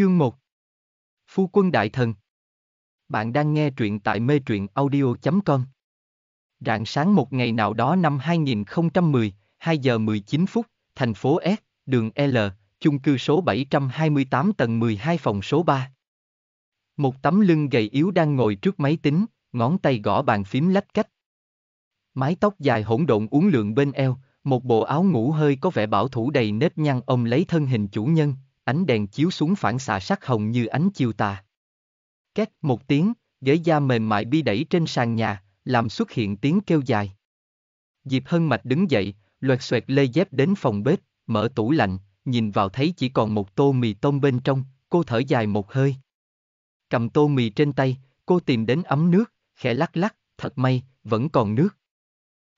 Chương 1. Phu quân đại thần. Bạn đang nghe truyện tại MeTruyenAudio.com. Rạng sáng một ngày nào đó năm 2010, 2 giờ 19 phút, thành phố S, đường L, chung cư số 728 tầng 12 phòng số 3. Một tấm lưng gầy yếu đang ngồi trước máy tính, ngón tay gõ bàn phím lách cách. Mái tóc dài hỗn độn uốn lượn bên eo, một bộ áo ngủ hơi có vẻ bảo thủ đầy nếp nhăn ôm lấy thân hình chủ nhân, ánh đèn chiếu xuống phản xạ sắc hồng như ánh chiều tà. Két một tiếng, ghế da mềm mại bị đẩy trên sàn nhà, làm xuất hiện tiếng kêu dài. Diệp Hân Mạch đứng dậy, loẹt xoẹt lê dép đến phòng bếp, mở tủ lạnh, nhìn vào thấy chỉ còn một tô mì tôm bên trong, cô thở dài một hơi. Cầm tô mì trên tay, cô tìm đến ấm nước, khẽ lắc lắc, thật may, vẫn còn nước.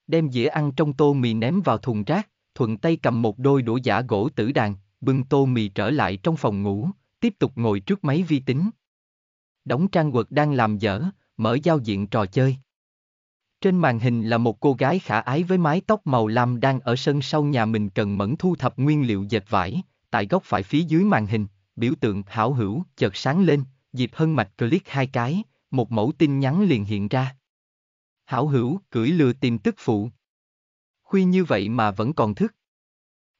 Đem dĩa ăn trong tô mì ném vào thùng rác, thuận tay cầm một đôi đũa giả gỗ tử đàn, bưng tô mì trở lại trong phòng ngủ, tiếp tục ngồi trước máy vi tính. Đóng trang web đang làm dở, mở giao diện trò chơi. Trên màn hình là một cô gái khả ái với mái tóc màu lam đang ở sân sau nhà mình cần mẫn thu thập nguyên liệu dệt vải. Tại góc phải phía dưới màn hình, biểu tượng Hảo Hữu chợt sáng lên, Diệp Hân Mạch click hai cái, một mẫu tin nhắn liền hiện ra. Hảo Hữu cưỡi lừa tìm tức phụ. Khuya như vậy mà vẫn còn thức.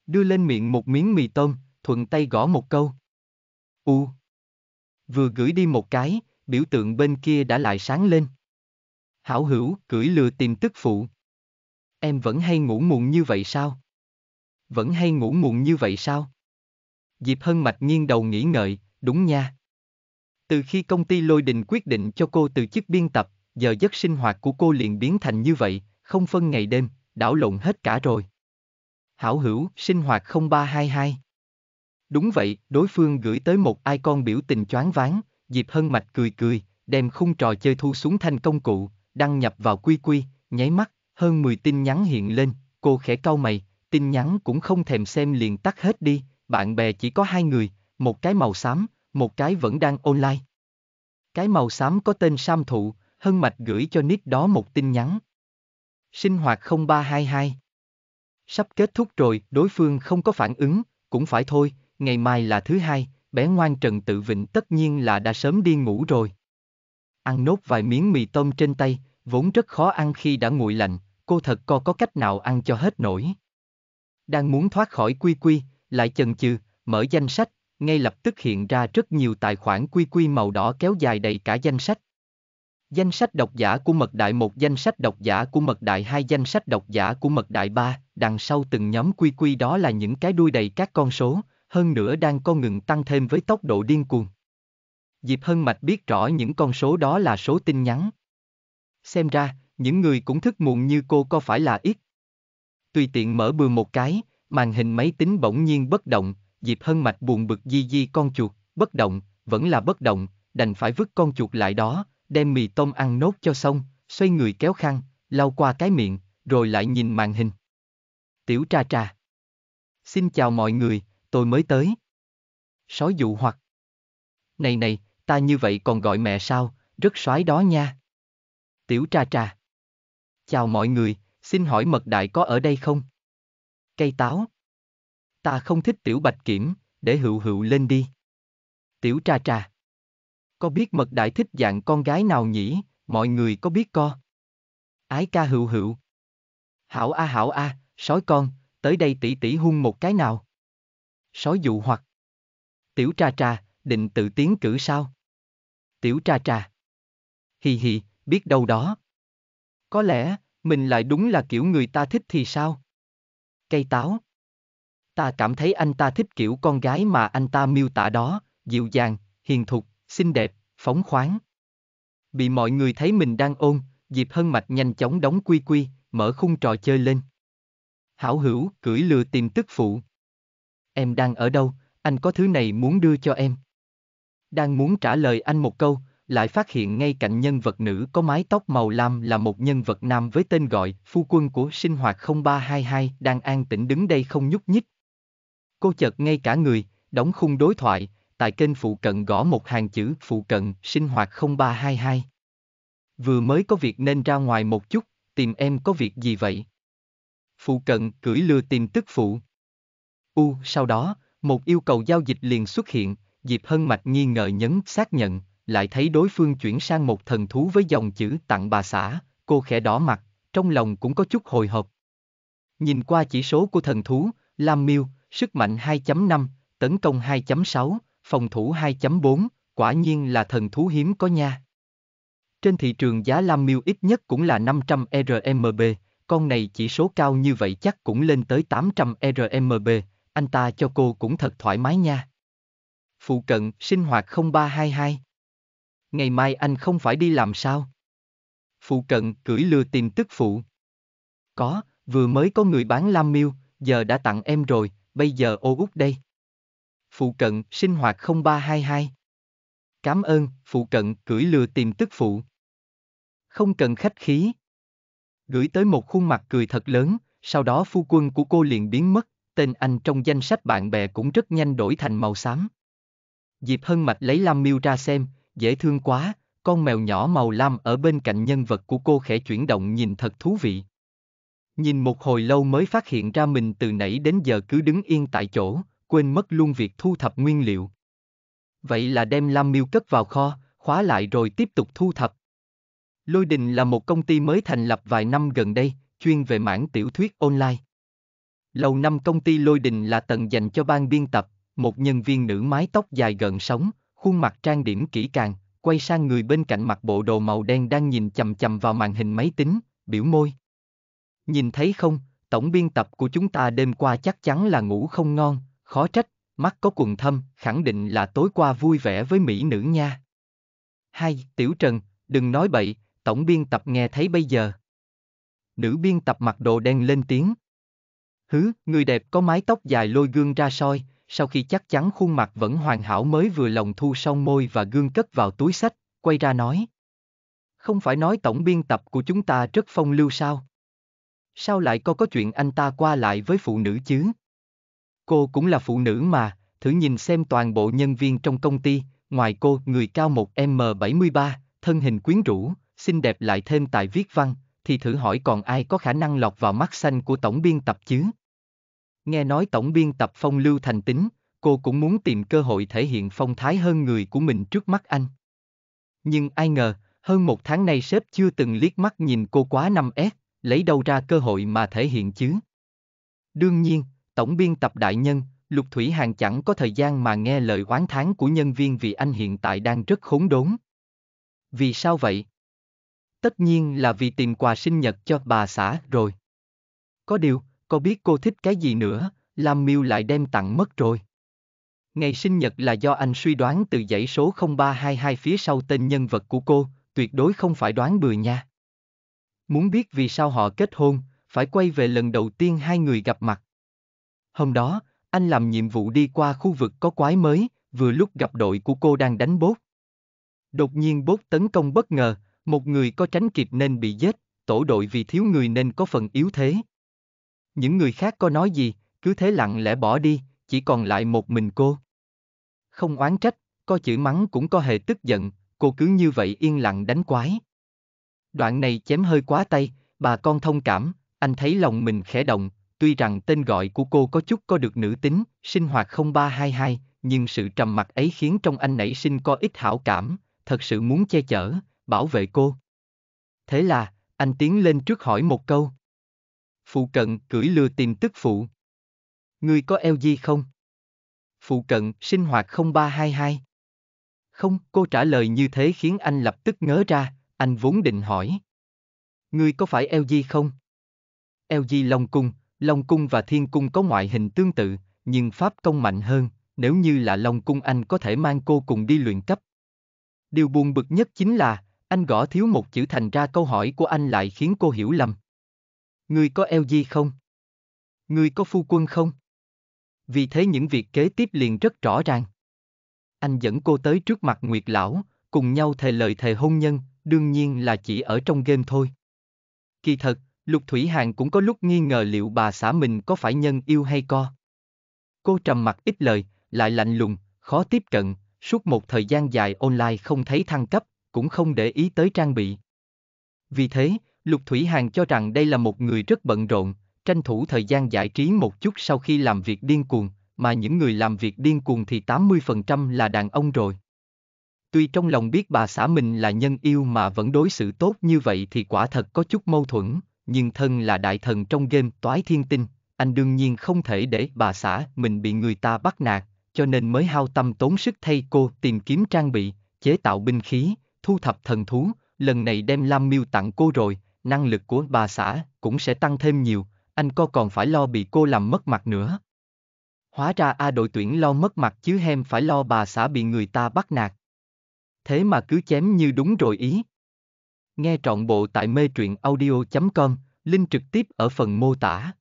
Đưa lên miệng một miếng mì tôm, thuận tay gõ một câu. U. Vừa gửi đi một cái, biểu tượng bên kia đã lại sáng lên. Hảo Hữu cưỡi lừa tìm tức phụ. Em vẫn hay ngủ muộn như vậy sao? Diệp Hân Mạch nghiêng đầu nghĩ ngợi, đúng nha. Từ khi công ty Lôi Đình quyết định cho cô từ chức biên tập, giờ giấc sinh hoạt của cô liền biến thành như vậy, không phân ngày đêm, đảo lộn hết cả rồi. Hảo Hữu, sinh hoạt 0322. Đúng vậy, đối phương gửi tới một icon biểu tình choáng váng, Diệp Hân Mạch cười cười, đem khung trò chơi thu xuống thành công cụ, đăng nhập vào QQ, nháy mắt, hơn 10 tin nhắn hiện lên, cô khẽ cau mày, tin nhắn cũng không thèm xem liền tắt hết đi, bạn bè chỉ có 2 người, một cái màu xám, một cái vẫn đang online. Cái màu xám có tên Sam Thụ, Hân Mạch gửi cho nick đó một tin nhắn. Sinh hoạt 0322. Sắp kết thúc rồi, đối phương không có phản ứng, cũng phải thôi, ngày mai là thứ hai, bé ngoan Trần Tự Vịnh tất nhiên là đã sớm đi ngủ rồi. Ăn nốt vài miếng mì tôm trên tay, vốn rất khó ăn khi đã nguội lạnh, cô thật coi có cách nào ăn cho hết nổi. Đang muốn thoát khỏi QQ, lại chần chừ, mở danh sách, ngay lập tức hiện ra rất nhiều tài khoản QQ màu đỏ kéo dài đầy cả danh sách. Danh sách độc giả của mật đại 1, danh sách độc giả của mật đại 2, danh sách độc giả của mật đại 3, đằng sau từng nhóm QQ đó là những cái đuôi đầy các con số, hơn nữa đang có ngừng tăng thêm với tốc độ điên cuồng. Diệp Hân Mạch biết rõ những con số đó là số tin nhắn. Xem ra, những người cũng thức muộn như cô có phải là ít. Tùy tiện mở bừa một cái, màn hình máy tính bỗng nhiên bất động, Diệp Hân Mạch buồn bực di con chuột, bất động, vẫn là bất động, đành phải vứt con chuột lại đó. Đem mì tôm ăn nốt cho xong, xoay người kéo khăn, lau qua cái miệng, rồi lại nhìn màn hình. Tiểu Trà Trà. Xin chào mọi người, tôi mới tới. Sói dụ hoặc. Này, ta như vậy còn gọi mẹ sao, rất soái đó nha. Tiểu Trà Trà. Chào mọi người, xin hỏi mật đại có ở đây không? Cây táo. Ta không thích tiểu bạch kiểm, để hữu lên đi. Tiểu Trà Trà. Có biết mật đại thích dạng con gái nào nhỉ, mọi người có biết co? Ái ca hữu. Hảo a, sói con, tới đây tỷ hung một cái nào. Sói dụ hoặc. Tiểu Trà Trà, định tự tiến cử sao? Tiểu Trà Trà. Hì, biết đâu đó. Có lẽ, mình lại đúng là kiểu người ta thích thì sao? Cây táo. Ta cảm thấy anh ta thích kiểu con gái mà anh ta miêu tả đó, dịu dàng, hiền thục, xinh đẹp, phóng khoáng. Bị mọi người thấy mình đang ôn, Diệp Hân Mạch nhanh chóng đóng QQ, mở khung trò chơi lên. Hảo Hữu cưỡi lừa tìm tức phụ. Em đang ở đâu, anh có thứ này muốn đưa cho em. Đang muốn trả lời anh một câu, lại phát hiện ngay cạnh nhân vật nữ có mái tóc màu lam là một nhân vật nam với tên gọi phu quân của sinh hoạt 0322 đang an tĩnh đứng đây không nhúc nhích. Cô chợt ngay cả người, đóng khung đối thoại. Tại kênh phụ cận gõ một hàng chữ phụ cận sinh hoạt 0322. Vừa mới có việc nên ra ngoài một chút, tìm em có việc gì vậy? Phụ cận cưỡi lừa tìm tức phụ. Sau đó, một yêu cầu giao dịch liền xuất hiện, Diệp Hân Mạch nghi ngờ nhấn xác nhận, lại thấy đối phương chuyển sang một thần thú với dòng chữ tặng bà xã, cô khẽ đỏ mặt, trong lòng cũng có chút hồi hộp. Nhìn qua chỉ số của thần thú, Lam Miêu, sức mạnh 2.5, tấn công 2.6, phòng thủ 2.4, quả nhiên là thần thú hiếm có nha. Trên thị trường giá Lam Miêu ít nhất cũng là 500 RMB, con này chỉ số cao như vậy chắc cũng lên tới 800 RMB, anh ta cho cô cũng thật thoải mái nha. Phụ cận, sinh hoạt 0322. Ngày mai anh không phải đi làm sao? Phụ cận, cưỡi lừa tìm tức phụ. Có, vừa mới có người bán Lam Miêu, giờ đã tặng em rồi, bây giờ ô út đây. Phụ cận, sinh hoạt 0322. Cảm ơn, phụ cận, cưỡi lừa tìm tức phụ. Không cần khách khí. Gửi tới một khuôn mặt cười thật lớn, sau đó phu quân của cô liền biến mất, tên anh trong danh sách bạn bè cũng rất nhanh đổi thành màu xám. Diệp Hân Mạch lấy Lam Miêu ra xem, dễ thương quá, con mèo nhỏ màu lam ở bên cạnh nhân vật của cô khẽ chuyển động nhìn thật thú vị. Nhìn một hồi lâu mới phát hiện ra mình từ nãy đến giờ cứ đứng yên tại chỗ, quên mất luôn việc thu thập nguyên liệu. Vậy là đem Lam Miêu cất vào kho, khóa lại rồi tiếp tục thu thập. Lôi Đình là một công ty mới thành lập vài năm gần đây, chuyên về mảng tiểu thuyết online. Lầu năm công ty Lôi Đình là tầng dành cho ban biên tập, một nhân viên nữ mái tóc dài gợn sóng, khuôn mặt trang điểm kỹ càng, quay sang người bên cạnh mặc bộ đồ màu đen đang nhìn chằm chằm vào màn hình máy tính, biểu môi. Nhìn thấy không, tổng biên tập của chúng ta đêm qua chắc chắn là ngủ không ngon, khó trách, mắt có quầng thâm, khẳng định là tối qua vui vẻ với mỹ nữ nha. Hai, Tiểu Trần, đừng nói bậy, tổng biên tập nghe thấy bây giờ. Nữ biên tập mặc đồ đen lên tiếng. Hứ, người đẹp có mái tóc dài lôi gương ra soi, sau khi chắc chắn khuôn mặt vẫn hoàn hảo mới vừa lòng thu xong môi và gương cất vào túi sách, quay ra nói. Không phải nói tổng biên tập của chúng ta rất phong lưu sao? Sao lại có chuyện anh ta qua lại với phụ nữ chứ? Cô cũng là phụ nữ mà, thử nhìn xem toàn bộ nhân viên trong công ty, ngoài cô người cao 1m73, thân hình quyến rũ, xinh đẹp lại thêm tài viết văn, thì thử hỏi còn ai có khả năng lọt vào mắt xanh của tổng biên tập chứ? Nghe nói tổng biên tập phong lưu thành tính, cô cũng muốn tìm cơ hội thể hiện phong thái hơn người của mình trước mắt anh. Nhưng ai ngờ, hơn một tháng nay sếp chưa từng liếc mắt nhìn cô quá 5S, lấy đâu ra cơ hội mà thể hiện chứ? Đương nhiên, tổng biên tập đại nhân, Lục Thủy Hàn chẳng có thời gian mà nghe lời oán thán của nhân viên vì anh hiện tại đang rất khốn đốn. Vì sao vậy? Tất nhiên là vì tìm quà sinh nhật cho bà xã rồi. Có điều, có biết cô thích cái gì nữa, Lam Miêu lại đem tặng mất rồi. Ngày sinh nhật là do anh suy đoán từ dãy số 0322 phía sau tên nhân vật của cô, tuyệt đối không phải đoán bừa nha. Muốn biết vì sao họ kết hôn, phải quay về lần đầu tiên hai người gặp mặt. Hôm đó, anh làm nhiệm vụ đi qua khu vực có quái mới, vừa lúc gặp đội của cô đang đánh bốt. Đột nhiên bốt tấn công bất ngờ, một người có tránh kịp nên bị giết, tổ đội vì thiếu người nên có phần yếu thế. Những người khác có nói gì, cứ thế lặng lẽ bỏ đi, chỉ còn lại một mình cô. Không oán trách, có chửi mắng cũng có hề tức giận, cô cứ như vậy yên lặng đánh quái. Đoạn này chém hơi quá tay, bà con thông cảm, anh thấy lòng mình khẽ động, tuy rằng tên gọi của cô có chút có được nữ tính, sinh hoạt 0322, nhưng sự trầm mặc ấy khiến trong anh nảy sinh có ít hảo cảm, thật sự muốn che chở, bảo vệ cô. Thế là, anh tiến lên trước hỏi một câu. Phụ cận, cưỡi lừa tìm tức phụ. Người có LG không? Phụ cận, sinh hoạt 0322. Không, cô trả lời như thế khiến anh lập tức ngớ ra, anh vốn định hỏi. Người có phải LG không? LG Long Cung và Thiên Cung có ngoại hình tương tự, nhưng pháp công mạnh hơn, nếu như là Long Cung anh có thể mang cô cùng đi luyện cấp. Điều buồn bực nhất chính là, anh gõ thiếu một chữ thành ra câu hỏi của anh lại khiến cô hiểu lầm. Ngươi có LG không? Ngươi có phu quân không? Vì thế những việc kế tiếp liền rất rõ ràng. Anh dẫn cô tới trước mặt Nguyệt Lão, cùng nhau thề lời thề hôn nhân, đương nhiên là chỉ ở trong game thôi. Kỳ thật, Lục Thủy Hàn cũng có lúc nghi ngờ liệu bà xã mình có phải nhân yêu hay co. Cô trầm mặc ít lời, lại lạnh lùng, khó tiếp cận, suốt một thời gian dài online không thấy thăng cấp, cũng không để ý tới trang bị. Vì thế, Lục Thủy Hàn cho rằng đây là một người rất bận rộn, tranh thủ thời gian giải trí một chút sau khi làm việc điên cuồng, mà những người làm việc điên cuồng thì 80% là đàn ông rồi. Tuy trong lòng biết bà xã mình là nhân yêu mà vẫn đối xử tốt như vậy thì quả thật có chút mâu thuẫn, nhưng thân là đại thần trong game Toái Thiên Tinh, anh đương nhiên không thể để bà xã mình bị người ta bắt nạt, cho nên mới hao tâm tốn sức thay cô tìm kiếm trang bị, chế tạo binh khí, thu thập thần thú, lần này đem Lam Miêu tặng cô rồi, năng lực của bà xã cũng sẽ tăng thêm nhiều, anh co còn phải lo bị cô làm mất mặt nữa. Hóa ra đội tuyển lo mất mặt chứ hem phải lo bà xã bị người ta bắt nạt. Thế mà cứ chém như đúng rồi ý. Nghe trọn bộ tại MeTruyenAudio.com, link trực tiếp ở phần mô tả.